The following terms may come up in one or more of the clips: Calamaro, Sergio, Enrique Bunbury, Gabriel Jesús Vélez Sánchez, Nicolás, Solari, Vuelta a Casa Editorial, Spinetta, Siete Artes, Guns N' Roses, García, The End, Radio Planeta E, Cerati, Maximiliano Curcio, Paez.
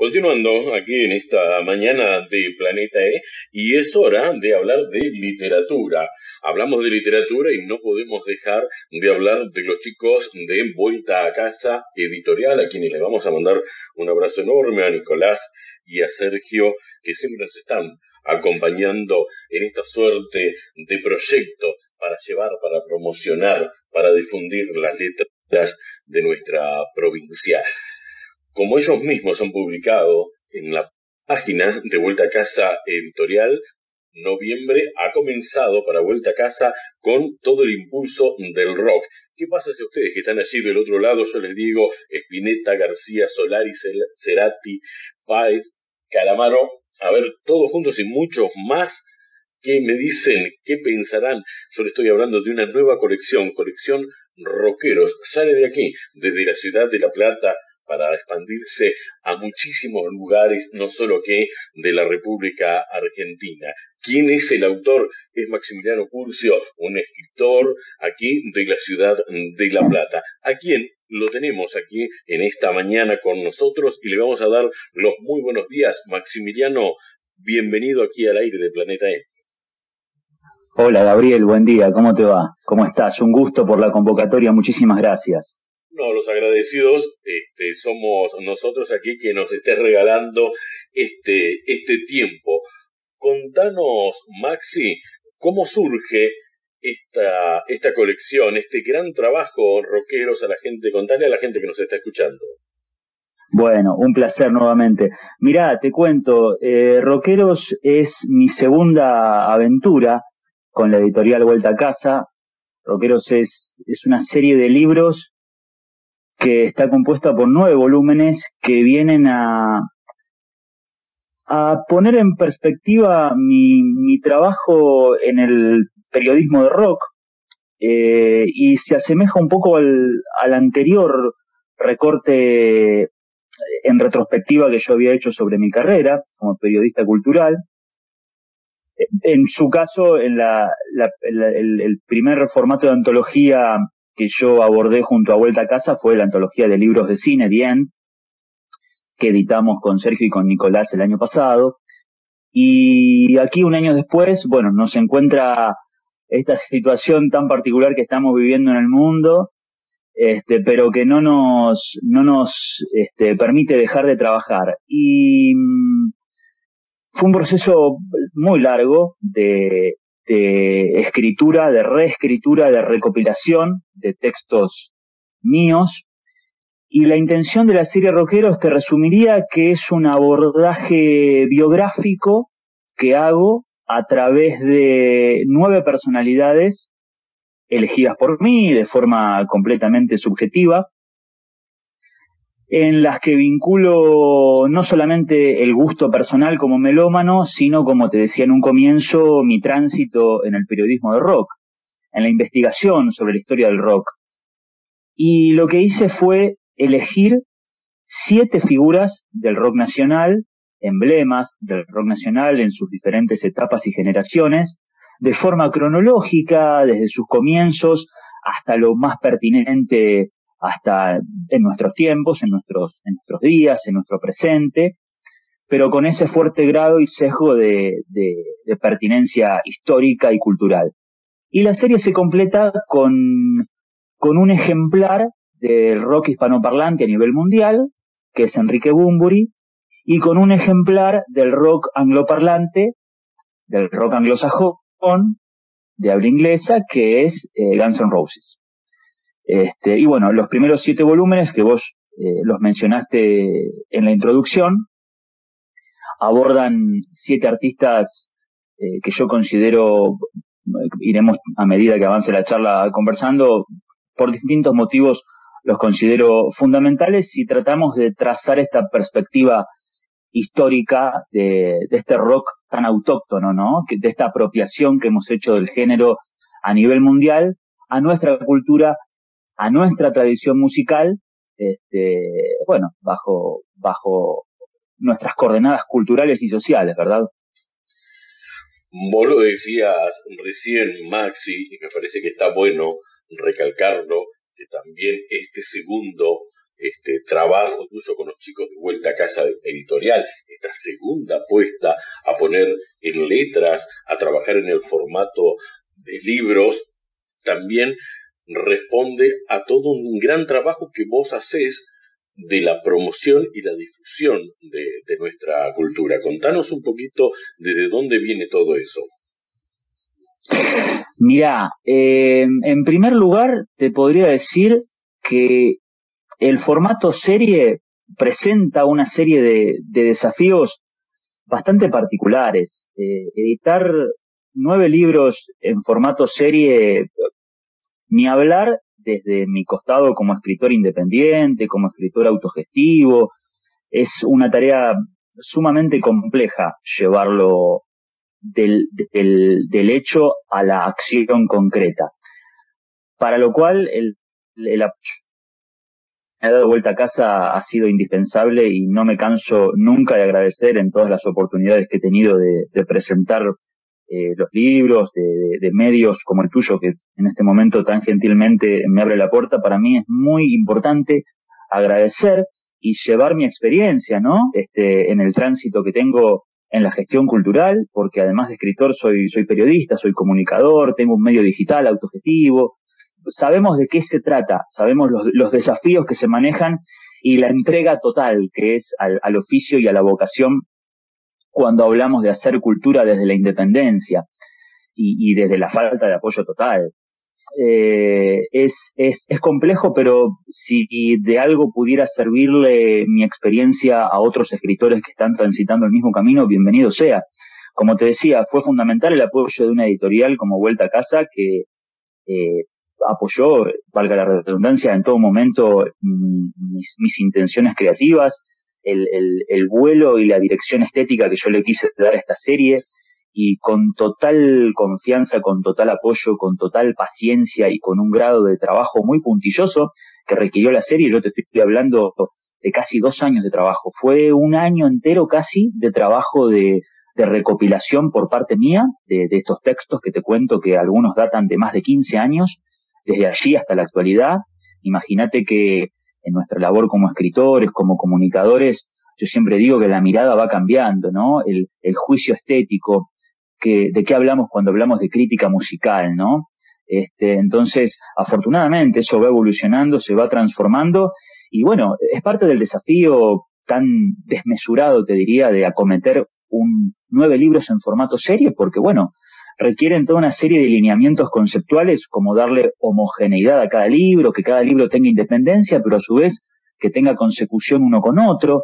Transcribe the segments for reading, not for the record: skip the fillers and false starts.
Continuando aquí en esta mañana de Planeta E, y es hora de hablar de literatura. Hablamos de literatura y no podemos dejar de hablar de los chicos de Vuelta a Casa Editorial, a quienes les vamos a mandar un abrazo enorme, a Nicolás y a Sergio, que siempre nos están acompañando en esta suerte de proyecto para llevar, para promocionar, para difundir las letras de nuestra provincia. Como ellos mismos han publicado en la página de Vuelta a Casa Editorial, noviembre ha comenzado para Vuelta a Casa con todo el impulso del rock. ¿Qué pasa si ustedes que están allí del otro lado? Yo les digo, Spinetta, García, Solari, Cerati, Paez, Calamaro, a ver, todos juntos y muchos más. ¿Qué me dicen? ¿Qué pensarán? Yo les estoy hablando de una nueva colección, colección Rockeros. Sale de aquí, desde la ciudad de La Plata, para expandirse a muchísimos lugares, no solo que de la República Argentina. ¿Quién es el autor? Es Maximiliano Curcio, un escritor aquí de la ciudad de La Plata. ¿A quién? Lo tenemos aquí en esta mañana con nosotros y le vamos a dar los muy buenos días. Maximiliano, bienvenido aquí al aire de Planeta E. Hola Gabriel, buen día, ¿cómo te va? ¿Cómo estás? Un gusto por la convocatoria, muchísimas gracias. No, los agradecidos somos nosotros aquí que nos estés regalando este tiempo. Contanos, Maxi, ¿cómo surge esta colección, este gran trabajo, Rockeros, a la gente? Contale a la gente que nos está escuchando. Bueno, un placer nuevamente. Mirá, te cuento, Rockeros es mi segunda aventura con la editorial Vuelta a Casa. Rockeros es una serie de libros que está compuesta por 9 volúmenes que vienen a poner en perspectiva mi trabajo en el periodismo de rock, y se asemeja un poco al anterior recorte en retrospectiva que yo había hecho sobre mi carrera como periodista cultural. En su caso, en el primer formato de antología que yo abordé junto a Vuelta a Casa fue la antología de libros de cine, The End, que editamos con Sergio y con Nicolás el año pasado. Y aquí, un año después, bueno, nos encuentra esta situación tan particular que estamos viviendo en el mundo, pero que no nos permite dejar de trabajar. Y fue un proceso muy largo de escritura, de reescritura, de recopilación de textos míos. Y la intención de la serie Rockeros te resumiría que es un abordaje biográfico que hago a través de 9 personalidades elegidas por mí de forma completamente subjetiva, en las que vinculo no solamente el gusto personal como melómano, sino, como te decía en un comienzo, mi tránsito en el periodismo de rock, en la investigación sobre la historia del rock. Y lo que hice fue elegir 7 figuras del rock nacional, emblemas del rock nacional en sus diferentes etapas y generaciones, de forma cronológica, desde sus comienzos hasta lo más pertinente, hasta en nuestros tiempos, en nuestros días, en nuestro presente, pero con ese fuerte grado y sesgo de pertinencia histórica y cultural. Y la serie se completa con un ejemplar del rock hispanoparlante a nivel mundial, que es Enrique Bunbury, y con un ejemplar del rock angloparlante, del rock anglosajón, de habla inglesa, que es Guns N' Roses. Y bueno, los primeros 7 volúmenes que vos los mencionaste en la introducción abordan 7 artistas que yo considero, iremos a medida que avance la charla conversando, por distintos motivos los considero fundamentales si tratamos de trazar esta perspectiva histórica de este rock tan autóctono, ¿no? De esta apropiación que hemos hecho del género a nivel mundial, a nuestra cultura, a nuestra tradición musical, bueno, bajo nuestras coordenadas culturales y sociales, ¿verdad? Vos lo decías recién, Maxi, y me parece que está bueno recalcarlo, que también este segundo trabajo tuyo con los chicos de Vuelta a Casa Editorial, esta segunda apuesta a poner en letras, a trabajar en el formato de libros, también responde a todo un gran trabajo que vos hacés de la promoción y la difusión de nuestra cultura. Contanos un poquito desde dónde viene todo eso. Mirá, en primer lugar te podría decir que el formato serie presenta una serie de desafíos bastante particulares. Editar 9 libros en formato serie, ni hablar desde mi costado como escritor independiente, como escritor autogestivo, es una tarea sumamente compleja llevarlo del hecho a la acción concreta. Para lo cual el apoyo que me ha dado Vuelta a Casa ha sido indispensable y no me canso nunca de agradecer en todas las oportunidades que he tenido de presentar los libros, de medios como el tuyo, que en este momento tan gentilmente me abre la puerta. Para mí es muy importante agradecer y llevar mi experiencia, ¿no? En el tránsito que tengo en la gestión cultural, porque además de escritor soy periodista, soy comunicador, tengo un medio digital autogestivo. Sabemos de qué se trata, sabemos los desafíos que se manejan y la entrega total que es al oficio y a la vocación cuando hablamos de hacer cultura desde la independencia y desde la falta de apoyo total. Es complejo, pero si de algo pudiera servirle mi experiencia a otros escritores que están transitando el mismo camino, bienvenido sea. Como te decía, fue fundamental el apoyo de una editorial como Vuelta a Casa, que apoyó, valga la redundancia, en todo momento mis intenciones creativas, el vuelo y la dirección estética que yo le quise dar a esta serie, y con total confianza, con total apoyo, con total paciencia y con un grado de trabajo muy puntilloso que requirió la serie. Yo te estoy hablando de casi 2 años de trabajo. Fue un año entero casi de trabajo de recopilación por parte mía de estos textos que te cuento, que algunos datan de más de 15 años, desde allí hasta la actualidad. Imagínate que en nuestra labor como escritores, como comunicadores, yo siempre digo que la mirada va cambiando, ¿no? El juicio estético, de qué hablamos cuando hablamos de crítica musical, ¿no? Entonces, afortunadamente, eso va evolucionando, se va transformando, y bueno, es parte del desafío tan desmesurado, te diría, de acometer 9 libros en formato serie, porque bueno, requieren toda una serie de lineamientos conceptuales, como darle homogeneidad a cada libro, que cada libro tenga independencia, pero a su vez que tenga consecución uno con otro.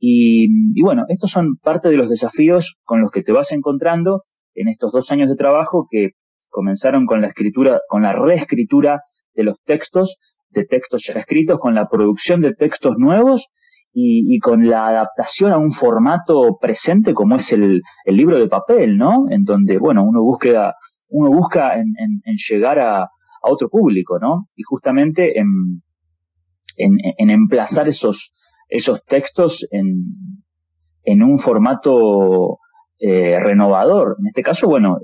Y bueno, estos son parte de los desafíos con los que te vas encontrando en estos 2 años de trabajo, que comenzaron con la escritura, con la reescritura de los textos, de textos ya escritos, con la producción de textos nuevos, y con la adaptación a un formato presente como es el libro de papel, ¿no? En donde, bueno, uno busca en llegar a otro público, ¿no? Y justamente en emplazar esos textos en un formato renovador. En este caso, bueno,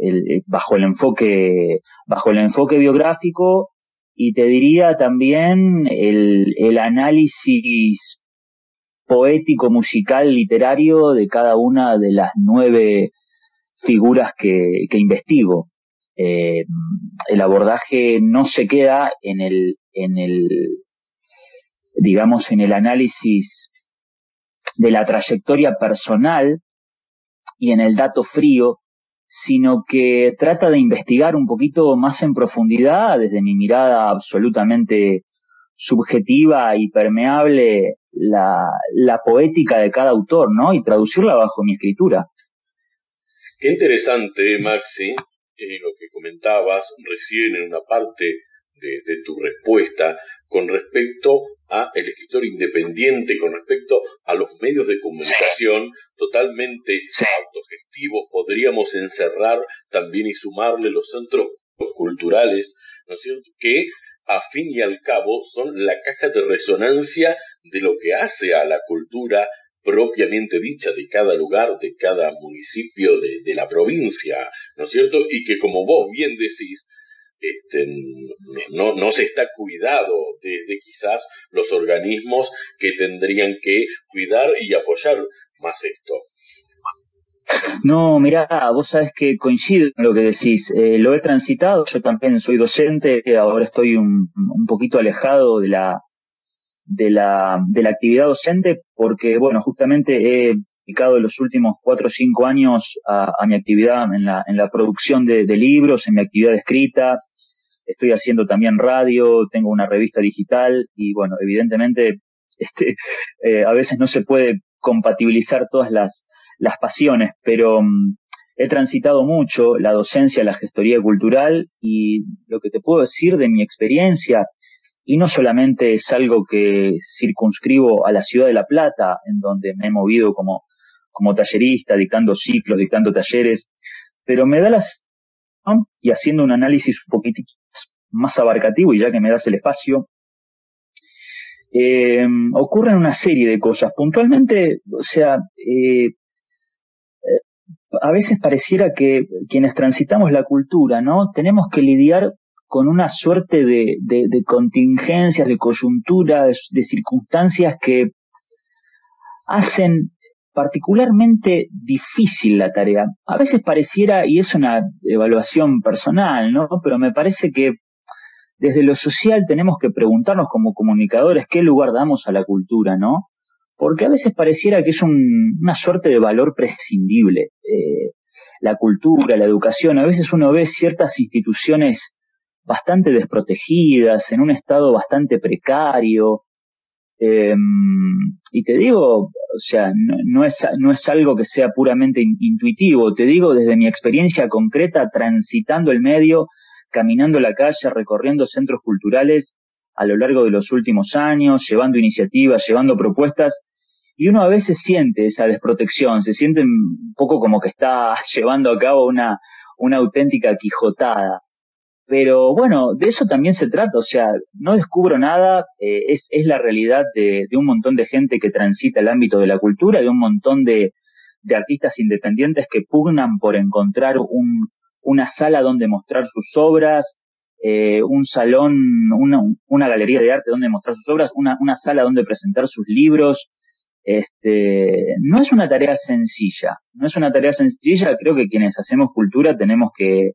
bajo el enfoque biográfico, y te diría también el análisis poético, musical, literario de cada una de las 9 figuras que investigo. El abordaje no se queda en el análisis de la trayectoria personal y en el dato frío, sino que trata de investigar un poquito más en profundidad, desde mi mirada absolutamente subjetiva y permeable, la poética de cada autor, ¿no? Y traducirla bajo mi escritura. Qué interesante, Maxi, lo que comentabas recién en una parte de tu respuesta con respecto a el escritor independiente, con respecto a los medios de comunicación, sí, totalmente, sí, autogestivos. Podríamos encerrar también y sumarle los centros culturales, ¿no es cierto?, que a fin y al cabo son la caja de resonancia de lo que hace a la cultura propiamente dicha de cada lugar, de cada municipio, de la provincia, ¿no es cierto? Y que, como vos bien decís, no se está cuidado desde quizás los organismos que tendrían que cuidar y apoyar más esto. No, mirá, vos sabés que coincido con lo que decís, lo he transitado, yo también soy docente, ahora estoy un poquito alejado de la actividad docente porque, bueno, justamente he dedicado los últimos 4 o 5 años a mi actividad en la producción de libros, en mi actividad escrita, estoy haciendo también radio, tengo una revista digital y, bueno, evidentemente a veces no se puede compatibilizar todas las pasiones, pero he transitado mucho la docencia, la gestoría cultural y lo que te puedo decir de mi experiencia, y no solamente es algo que circunscribo a la ciudad de La Plata, en donde me he movido como tallerista, dictando ciclos, dictando talleres, pero me da la sensación, y haciendo un análisis un poquitito más abarcativo, y ya que me das el espacio, ocurren una serie de cosas. Puntualmente, o sea, a veces pareciera que quienes transitamos la cultura, ¿no?, tenemos que lidiar con una suerte de contingencias, de coyunturas, de circunstancias que hacen particularmente difícil la tarea. A veces pareciera, y es una evaluación personal, ¿no?, pero me parece que desde lo social tenemos que preguntarnos como comunicadores qué lugar damos a la cultura, ¿no? Porque a veces pareciera que es una suerte de valor prescindible. La cultura, la educación, a veces uno ve ciertas instituciones bastante desprotegidas, en un estado bastante precario. Y te digo, o sea, no es algo que sea puramente intuitivo, te digo desde mi experiencia concreta, transitando el medio, caminando la calle, recorriendo centros culturales a lo largo de los últimos años, llevando iniciativas, llevando propuestas, y uno a veces siente esa desprotección, se siente un poco como que está llevando a cabo una auténtica quijotada. Pero bueno, de eso también se trata, o sea, no descubro nada, es la realidad de un montón de gente que transita el ámbito de la cultura, de un montón de artistas independientes que pugnan por encontrar una sala donde mostrar sus obras, un salón, una galería de arte donde mostrar sus obras, una sala donde presentar sus libros. No es una tarea sencilla, no es una tarea sencilla, creo que quienes hacemos cultura tenemos que...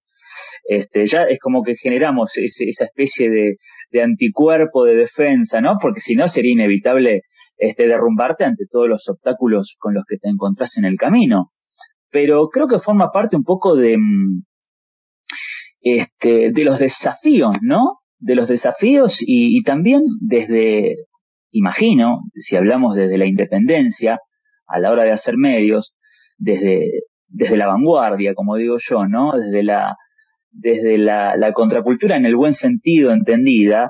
ya es como que generamos esa especie de anticuerpo de defensa, ¿no? Porque si no sería inevitable derrumbarte ante todos los obstáculos con los que te encontrás en el camino. Pero creo que forma parte un poco de los desafíos, ¿no? De los desafíos y también desde, imagino, si hablamos desde la independencia, a la hora de hacer medios, desde la vanguardia, como digo yo, ¿no? Desde la contracultura en el buen sentido entendida,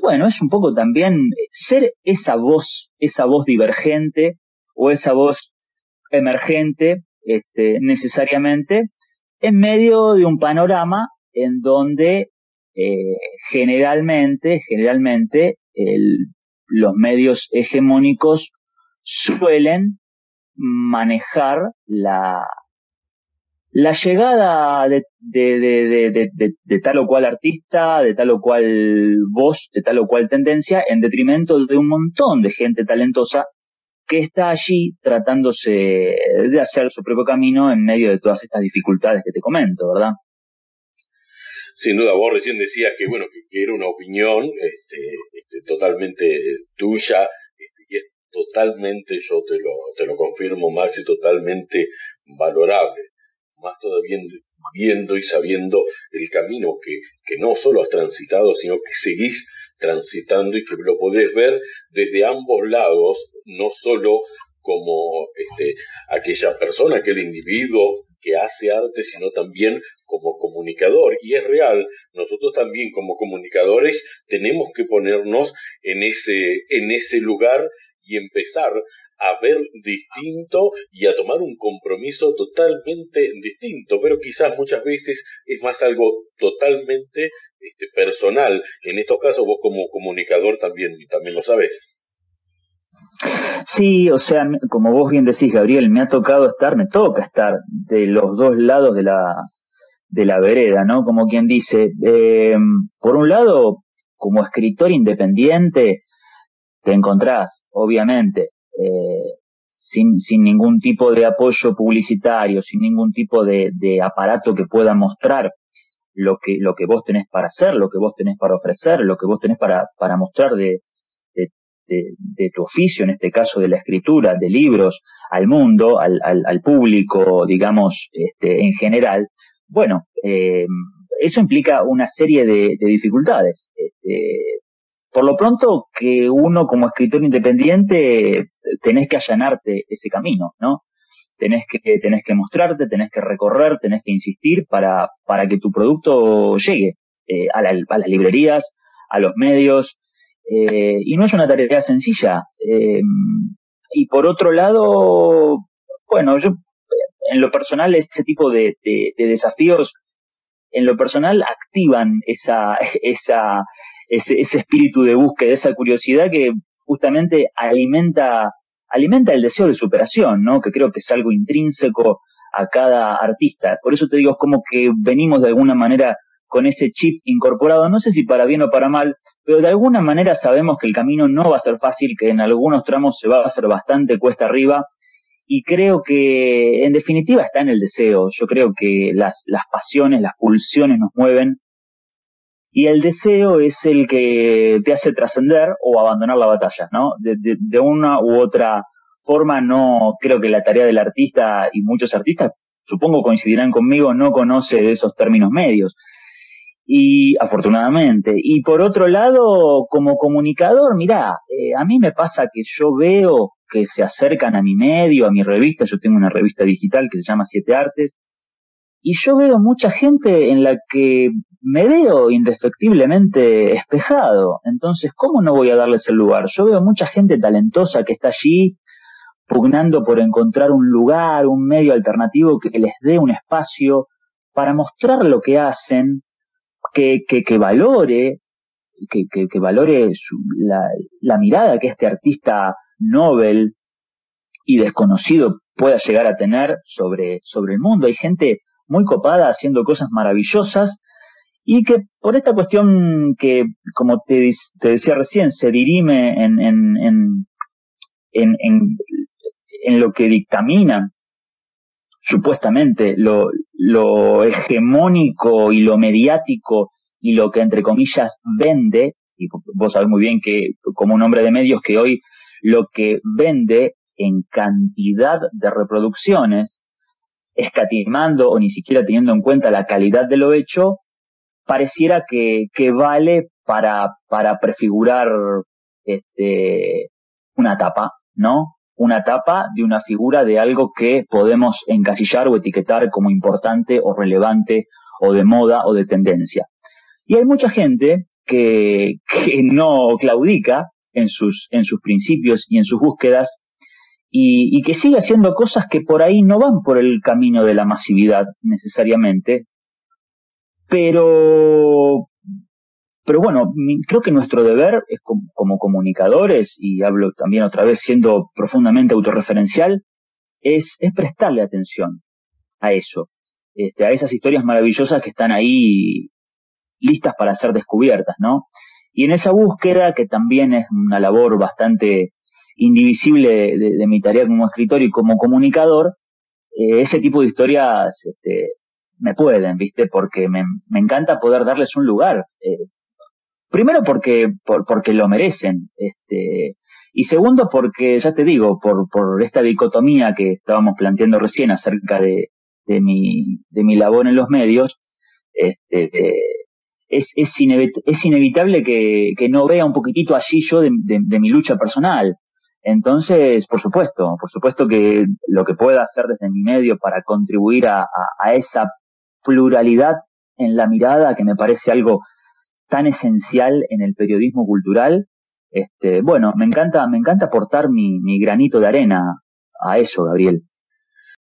bueno, es un poco también ser esa voz divergente o esa voz emergente necesariamente en medio de un panorama en donde generalmente los medios hegemónicos suelen manejar la llegada de tal o cual artista, de tal o cual voz, de tal o cual tendencia, en detrimento de un montón de gente talentosa que está allí tratándose de hacer su propio camino en medio de todas estas dificultades que te comento, ¿verdad? Sin duda, vos recién decías que, bueno, que era una opinión totalmente tuya, y es totalmente, yo te lo confirmo, Maxi, totalmente valorable. Más todavía viendo y sabiendo el camino que no solo has transitado, sino que seguís transitando y que lo podés ver desde ambos lados, no solo como aquella persona, aquel individuo que hace arte, sino también como comunicador. Y es real, nosotros también como comunicadores tenemos que ponernos en ese lugar y empezar a ver distinto y a tomar un compromiso totalmente distinto, pero quizás muchas veces es más algo totalmente personal. En estos casos vos como comunicador también lo sabés. Sí, o sea, como vos bien decís, Gabriel, me toca estar de los dos lados de la de la vereda, ¿no? Como quien dice, por un lado, como escritor independiente, te encontrás, obviamente, sin ningún tipo de apoyo publicitario, sin ningún tipo de aparato que pueda mostrar lo que vos tenés para hacer, lo que vos tenés para ofrecer, lo que vos tenés para mostrar de tu oficio, en este caso de la escritura, de libros, al mundo, al público, digamos, en general. Bueno, eso implica una serie de dificultades. Por lo pronto, que uno como escritor independiente tenés que allanarte ese camino, ¿no? Tenés que mostrarte, tenés que recorrer, tenés que insistir para que tu producto llegue a las librerías, a los medios, y no es una tarea sencilla. Y por otro lado, bueno, yo en lo personal, este tipo de desafíos, en lo personal, activan ese espíritu de búsqueda, esa curiosidad que justamente alimenta el deseo de superación, ¿no? Que creo que es algo intrínseco a cada artista. Por eso te digo, es como que venimos de alguna manera con ese chip incorporado, no sé si para bien o para mal, pero de alguna manera sabemos que el camino no va a ser fácil, que en algunos tramos se va a hacer bastante cuesta arriba, y creo que, en definitiva, está en el deseo. Yo creo que las pasiones, las pulsiones nos mueven, y el deseo es el que te hace trascender o abandonar la batalla, ¿no? De una u otra forma, no creo que la tarea del artista, y muchos artistas, supongo coincidirán conmigo, no conoce de esos términos medios. Y afortunadamente. Y por otro lado, como comunicador, mirá, a mí me pasa que yo veo que se acercan a mi medio, a mi revista. Yo tengo una revista digital que se llama Siete Artes, y yo veo mucha gente en la que me veo indefectiblemente espejado. Entonces, ¿cómo no voy a darles el lugar? Yo veo mucha gente talentosa que está allí pugnando por encontrar un lugar, un medio alternativo que les dé un espacio para mostrar lo que hacen, que valore la mirada que este artista Nobel y desconocido pueda llegar a tener sobre el mundo. Hay gente muy copada haciendo cosas maravillosas, y que por esta cuestión que, como te decía recién, se dirime en lo que dictamina supuestamente lo hegemónico y lo mediático y lo que, entre comillas, vende. Y vos sabés muy bien que, como un hombre de medios, que hoy lo que vende en cantidad de reproducciones, escatimando o ni siquiera teniendo en cuenta la calidad de lo hecho, pareciera que vale para prefigurar una tapa, ¿no? Una tapa de una figura, de algo que podemos encasillar o etiquetar como importante o relevante o de moda o de tendencia. Y hay mucha gente que no claudica en sus principios y en sus búsquedas, y que sigue haciendo cosas que por ahí no van por el camino de la masividad necesariamente, pero bueno, creo que nuestro deber es como comunicadores, y hablo también otra vez siendo profundamente autorreferencial, es prestarle atención a eso, a esas historias maravillosas que están ahí listas para ser descubiertas, ¿no? Y en esa búsqueda, que también es una labor bastante indivisible de mi tarea como escritor y como comunicador, ese tipo de historias me pueden, ¿viste? Porque me encanta poder darles un lugar. Primero porque lo merecen, y segundo porque, ya te digo, por esta dicotomía que estábamos planteando recién acerca de mi labor en los medios, es inevitable que no vea un poquitito allí yo de mi lucha personal. Entonces, por supuesto que lo que pueda hacer desde mi medio para contribuir a esa pluralidad en la mirada, que me parece algo tan esencial en el periodismo cultural, bueno, me encanta aportar mi granito de arena a eso, Gabriel.